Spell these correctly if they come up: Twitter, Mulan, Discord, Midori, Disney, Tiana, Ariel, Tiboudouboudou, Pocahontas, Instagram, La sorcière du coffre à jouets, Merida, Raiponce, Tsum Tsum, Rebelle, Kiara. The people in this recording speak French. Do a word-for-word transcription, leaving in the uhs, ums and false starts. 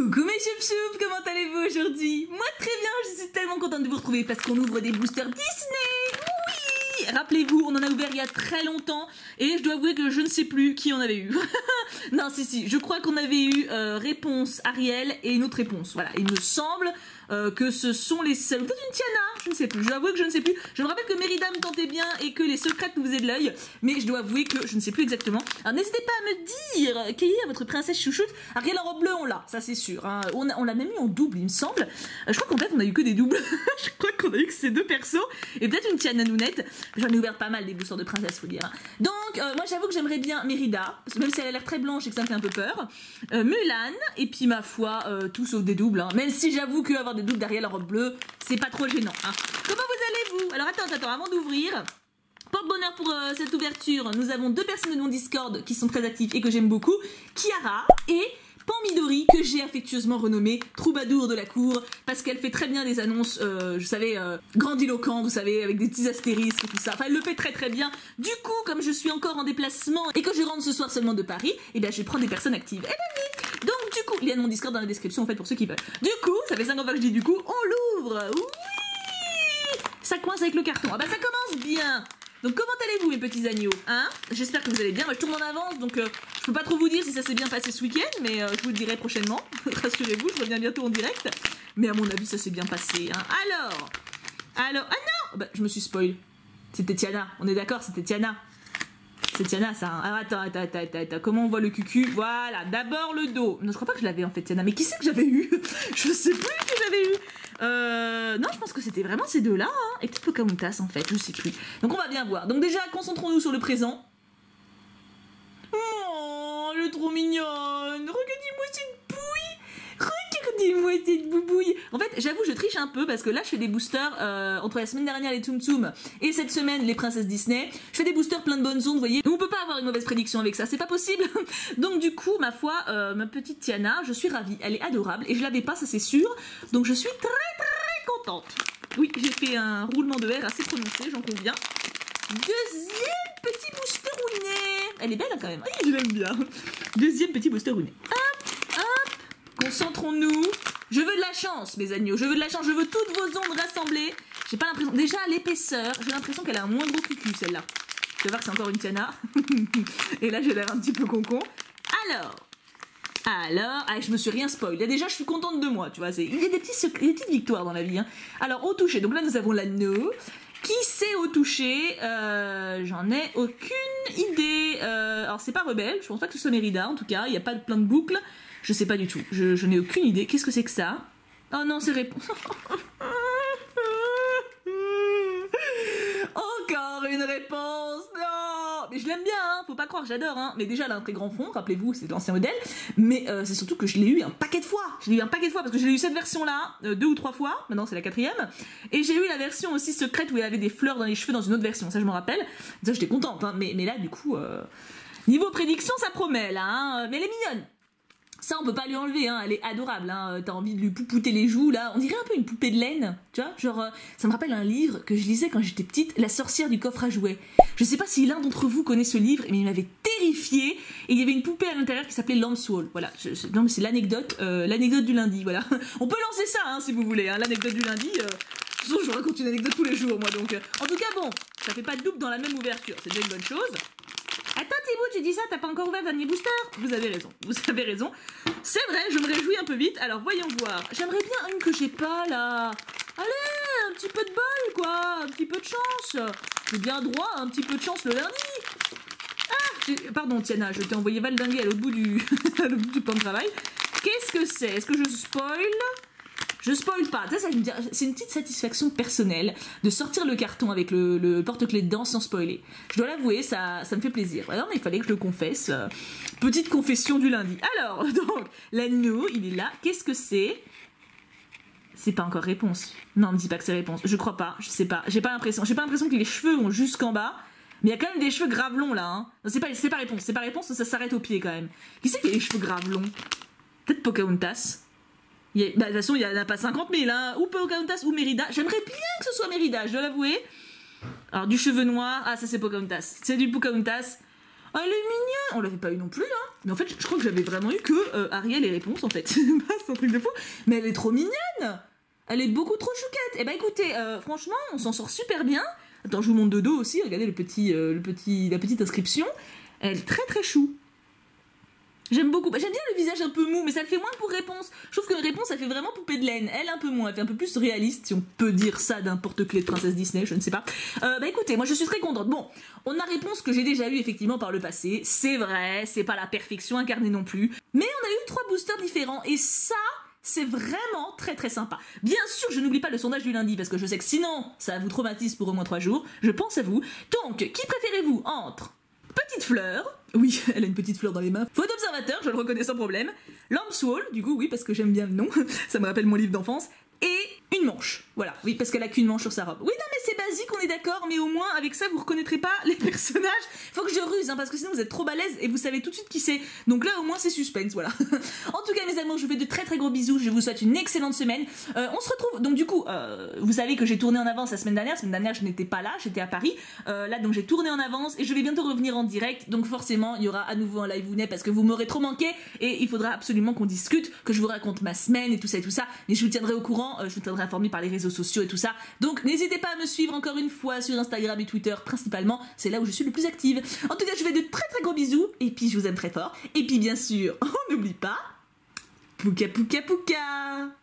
Coucou mes choup-choups, comment allez-vous aujourd'hui? Moi très bien, je suis tellement contente de vous retrouver parce qu'on ouvre des boosters Disney. Oui, rappelez-vous, on en a ouvert il y a très longtemps et je dois avouer que je ne sais plus qui en avait eu. Non, si, si, je crois qu'on avait eu euh, Réponse Ariel et une autre réponse. Voilà, il me semble euh, que ce sont les seuls. Peut-être une Tiana, je ne sais plus, je dois avouer que je ne sais plus. Je me rappelle que Merida me tentait bien et que les secrets nous faisaient de l'œil, mais je dois avouer que je ne sais plus exactement. Alors n'hésitez pas à me dire quelle est votre princesse chouchoute. Ariel en robe bleue, on l'a, ça c'est sûr. Hein. On, on l'a même eu en double, il me semble. Euh, je crois qu'en fait on a eu que des doubles. Je crois qu'on a eu que ces deux persos et peut-être une Tiana nounette. J'en ai ouvert pas mal des boosters de princesse, faut dire. Hein. Donc euh, moi j'avoue que j'aimerais bien Merida, même si elle a l'air très blanche et que ça me fait un peu peur. Euh, Mulan, et puis ma foi, euh, tout sauf des doubles. Hein. Même si j'avoue qu'avoir des doubles derrière la robe bleue, c'est pas trop gênant. Hein. Comment vous allez-vous? Alors attends, attends, avant d'ouvrir, porte-bonheur pour euh, cette ouverture, nous avons deux personnes de mon Discord qui sont très actives et que j'aime beaucoup, Kiara et Midori, que j'ai affectueusement renommée Troubadour de la cour, parce qu'elle fait très bien des annonces, euh, je savais, euh, grandiloquentes, vous savez, avec des petits astérisques et tout ça. Enfin, elle le fait très très bien. Du coup, comme je suis encore en déplacement et que je rentre ce soir seulement de Paris, eh bien, je prends des personnes actives. Eh ben oui. Donc, du coup, il y a mon Discord dans la description, en fait, pour ceux qui veulent. Du coup, ça fait cinq ans que je dis du coup, on l'ouvre. Oui. Ça coince avec le carton. Ah bah, ça commence bien. Donc comment allez-vous mes petits agneaux, hein? J'espère que vous allez bien, moi je tourne en avance donc euh, je peux pas trop vous dire si ça s'est bien passé ce week-end, mais euh, je vous le dirai prochainement, rassurez-vous, je reviens bientôt en direct, mais à mon avis ça s'est bien passé, hein. Alors, alors, ah non, bah, je me suis spoil, c'était Tiana, on est d'accord, c'était Tiana, c'est Tiana ça, hein. Alors, attends, attends, attends, attends, attends, comment on voit le cucu, voilà, d'abord le dos, non je crois pas que je l'avais en fait Tiana, mais qui c'est que j'avais eu? Je sais plus qui j'avais eu. Euh, non, je pense que c'était vraiment ces deux-là, hein. Et peut-être Pocahontas, en fait, je sais plus. Donc on va bien voir. Donc déjà, concentrons-nous sur le présent. Oh, elle est trop mignonne. Regardez-moi cette bouille. Regardez-moi cette boubouille. En fait, j'avoue, je triche un peu parce que là, je fais des boosters euh, entre la semaine dernière les Tsum Tsum et cette semaine les princesses Disney. Je fais des boosters plein de bonnes ondes, vous voyez. On peut pas avoir une mauvaise prédiction avec ça, c'est pas possible. Donc du coup, ma foi, euh, ma petite Tiana, je suis ravie. Elle est adorable et je l'avais pas, ça c'est sûr. Donc je suis très très contente. Oui, j'ai fait un roulement de R assez prononcé, j'en conviens. Deuxième petit booster rouné. Elle est belle quand même. Oui, je l'aime bien. Deuxième petit booster rouné. Hop, hop. Concentrons-nous. Je veux de la chance, mes agneaux. Je veux de la chance. Je veux toutes vos ondes rassemblées. J'ai pas l'impression. Déjà, l'épaisseur, j'ai l'impression qu'elle a un moins gros cucu, celle-là. Tu vas voir que c'est encore une Tiana. Et là, j'ai l'air un petit peu concon. Alors. Alors. Ah, je me suis rien spoil. Là, déjà, je suis contente de moi, tu vois. Il y a des, petits sec... des petites victoires dans la vie. Hein. Alors, au toucher. Donc là, nous avons l'anneau. Qui c'est au toucher? euh, J'en ai aucune idée. Euh... Alors, c'est pas Rebelle. Je pense pas que ce soit Merida, en tout cas. Il n'y a pas plein de boucles. Je sais pas du tout, je, je n'ai aucune idée. Qu'est-ce que c'est que ça? Oh non, c'est Réponse. Encore une réponse, non. Mais je l'aime bien, hein, faut pas croire, j'adore. Hein. Mais déjà, elle a un très grand fond, rappelez-vous, c'est de l'ancien modèle. Mais euh, c'est surtout que je l'ai eu un paquet de fois. Je l'ai eu un paquet de fois parce que j'ai eu cette version-là, euh, deux ou trois fois, maintenant c'est la quatrième. Et j'ai eu la version aussi secrète où elle avait des fleurs dans les cheveux dans une autre version, ça je m'en rappelle. Ça j'étais contente, hein. mais, mais là du coup, euh... niveau prédiction, ça promet là, hein. Mais elle est mignonne. Ça, on peut pas lui enlever, hein. Elle est adorable, hein. T'as envie de lui poupouter les joues, là. On dirait un peu une poupée de laine, tu vois. Genre, euh, ça me rappelle un livre que je lisais quand j'étais petite, La sorcière du coffre à jouets. Je sais pas si l'un d'entre vous connaît ce livre, mais il m'avait terrifiée. Et il y avait une poupée à l'intérieur qui s'appelait Lambswool. Voilà, je, je, non mais c'est l'anecdote, euh, l'anecdote du lundi, voilà. On peut lancer ça, hein, si vous voulez, hein, l'anecdote du lundi. Euh... De toute façon, je vous raconte une anecdote tous les jours, moi, donc. En tout cas, bon, ça fait pas de double dans la même ouverture, c'est déjà une bonne chose. Attends Tibou, tu dis ça, t'as pas encore ouvert le dernier booster? Vous avez raison, vous avez raison. C'est vrai, je me réjouis un peu vite. Alors voyons voir. J'aimerais bien une que j'ai pas là. Allez, un petit peu de bol quoi, un petit peu de chance. J'ai bien droit à un petit peu de chance le lundi. Ah, pardon Tiana, je t'ai envoyé valdinguer à l'autre bout du, du pan de travail. Qu'est-ce que c'est? Est-ce que je spoil? Je spoil pas, ça, ça, c'est une petite satisfaction personnelle de sortir le carton avec le, le porte-clés dedans sans spoiler. Je dois l'avouer, ça, ça me fait plaisir. Alors, mais il fallait que je le confesse. Petite confession du lundi. Alors, donc, l'anneau, il est là. Qu'est-ce que c'est? C'est pas encore Réponse. Non, me dis pas que c'est Réponse. Je crois pas, je sais pas. J'ai pas l'impression. J'ai pas l'impression que les cheveux vont jusqu'en bas. Mais il y a quand même des cheveux grave longs là. Hein. C'est pas, c'est pas Réponse, c'est pas Réponse, ça s'arrête au pied quand même. Qui c'est qui a les cheveux grave longs? Peut-être Pocahontas. A, bah, de toute façon, il n'y en a pas cinquante mille, hein. Ou Pocahontas ou Merida. J'aimerais bien que ce soit Merida, je dois l'avouer. Alors, du cheveu noir. Ah, ça, c'est Pocahontas. C'est du Pocahontas. Ah, elle est mignonne. On l'avait pas eu non plus, hein. Mais en fait, je crois que j'avais vraiment eu que euh, Ariel et Réponse, en fait. C'est un truc de fou. Mais elle est trop mignonne. Elle est beaucoup trop chouquette. Et bah écoutez, euh, franchement, on s'en sort super bien. Attends, je vous montre de dos aussi. Regardez le petit, euh, le petit, la petite inscription. Elle est très très chou. J'aime beaucoup. J'aime bien le visage un peu mou, mais ça le fait moins pour Réponse. Je trouve que Réponse, elle fait vraiment poupée de laine. Elle, un peu moins. Elle fait un peu plus réaliste, si on peut dire ça d'un porte-clés de princesse Disney, je ne sais pas. Euh, bah écoutez, moi je suis très contente. Bon, on a Réponse que j'ai déjà eu effectivement par le passé. C'est vrai, c'est pas la perfection incarnée non plus. Mais on a eu trois boosters différents, et ça... c'est vraiment très très sympa. Bien sûr, je n'oublie pas le sondage du lundi, parce que je sais que sinon, ça vous traumatise pour au moins trois jours. Je pense à vous. Donc, qui préférez-vous entre Petite Fleur... oui, elle a une petite fleur dans les mains. Faux d'observateur, je le reconnais sans problème. Lambswool, du coup, oui, parce que j'aime bien le nom. Ça me rappelle mon livre d'enfance. Et une manche. Voilà, oui, parce qu'elle a qu'une manche sur sa robe. Oui, non, mais c'est basique, on est d'accord, mais au moins, avec ça, vous reconnaîtrez pas les personnages. Faut que je ruse, hein, parce que sinon, vous êtes trop balèze et vous savez tout de suite qui c'est. Donc là, au moins, c'est suspense, voilà. En tout cas, mes amours, je vous fais de très très gros bisous. Je vous souhaite une excellente semaine. Euh, on se retrouve, donc du coup, euh, vous savez que j'ai tourné en avance la semaine dernière. La semaine dernière, je n'étais pas là, j'étais à Paris. Euh, là, donc, j'ai tourné en avance et je vais bientôt revenir en direct. Donc, forcément, il y aura à nouveau un live ou net parce que vous m'aurez trop manqué et il faudra absolument qu'on discute, que je vous raconte ma semaine et tout ça et tout ça. Mais je vous tiendrai au courant. Je vous tiendrai informé par les réseaux sociaux et tout ça. Donc n'hésitez pas à me suivre encore une fois sur Instagram et Twitter principalement. C'est là où je suis le plus active. En tout cas, je vous fais de très très gros bisous. Et puis je vous aime très fort. Et puis bien sûr, on n'oublie pas... Pouka Pouka Pouka.